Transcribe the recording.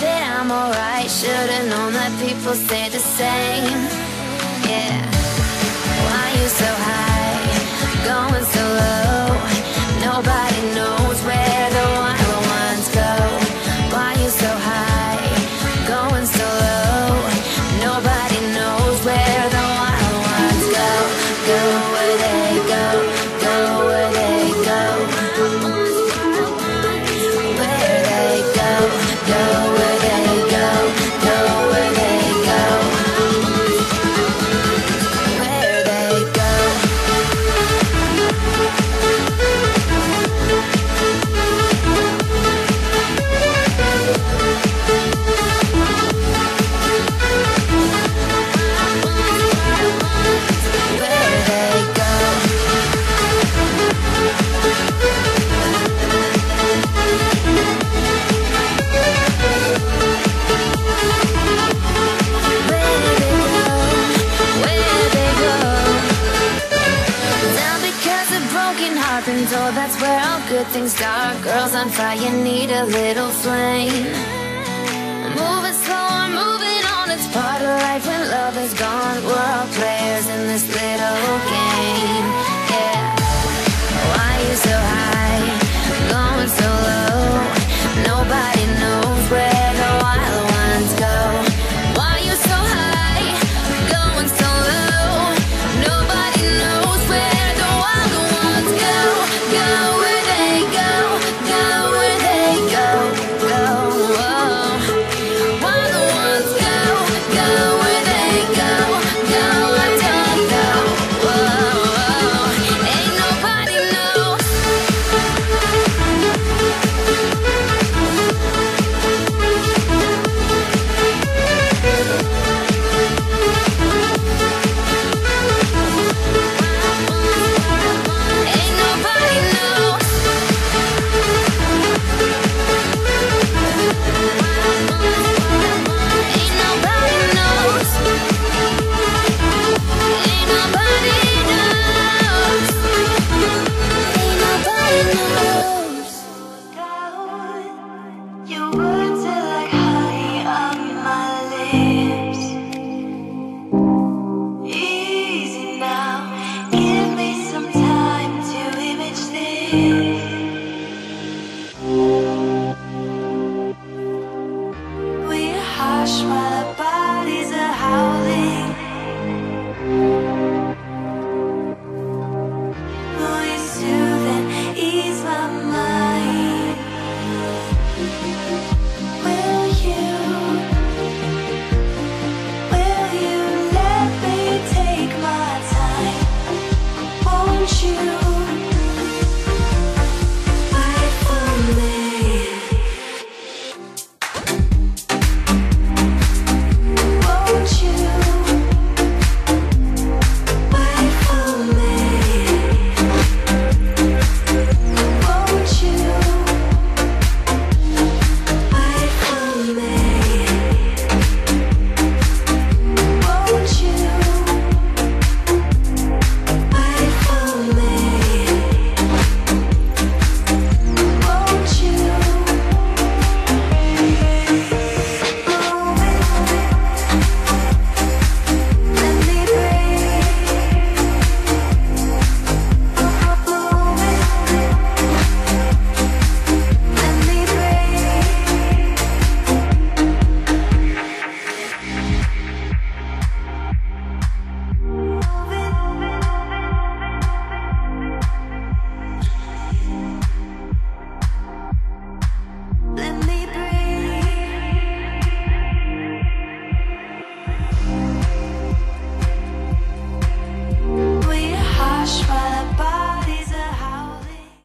that I'm alright. Should've known that people say the same. Yeah. Why you so high, going so low? Nobody knows where the wild ones go. Why you so high, going so low? Nobody knows where the wild ones go. Go where they go, go where they go. Where they go, go where they go, go where they go. Where they go. Oh, that's where all good things start. Girls on fire need a little flame. Moving slow, I'm moving on. It's part of life when love is gone. We're all players in this little game.